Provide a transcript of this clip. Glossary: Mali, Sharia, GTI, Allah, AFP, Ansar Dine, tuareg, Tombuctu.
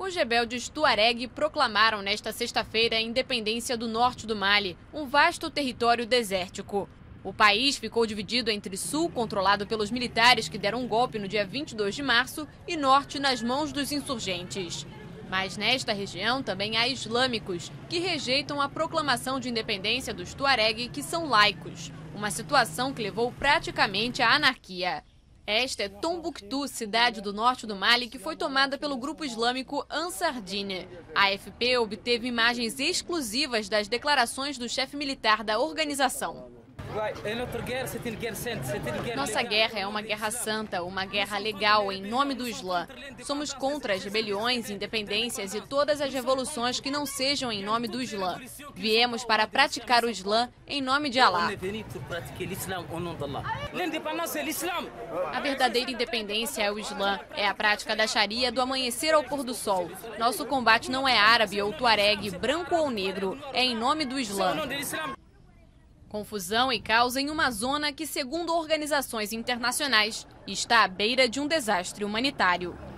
Os rebeldes tuareg proclamaram nesta sexta-feira a independência do norte do Mali, um vasto território desértico. O país ficou dividido entre sul, controlado pelos militares que deram um golpe no dia 22 de março, e norte, nas mãos dos insurgentes. Mas nesta região também há islâmicos, que rejeitam a proclamação de independência dos tuareg, que são laicos. Uma situação que levou praticamente à anarquia. Esta é Tombuctu, cidade do norte do Mali, que foi tomada pelo grupo islâmico Ansar Dine. A AFP obteve imagens exclusivas das declarações do chefe militar da organização. Nossa guerra é uma guerra santa, uma guerra legal em nome do Islã. Somos contra as rebeliões, independências e todas as revoluções que não sejam em nome do Islã. Viemos para praticar o Islã em nome de Allah. A verdadeira independência é o Islã, é a prática da Sharia do amanhecer ao pôr do sol. Nosso combate não é árabe ou tuareg, branco ou negro, é em nome do Islã. Confusão e caos em uma zona que, segundo organizações internacionais, está à beira de um desastre humanitário.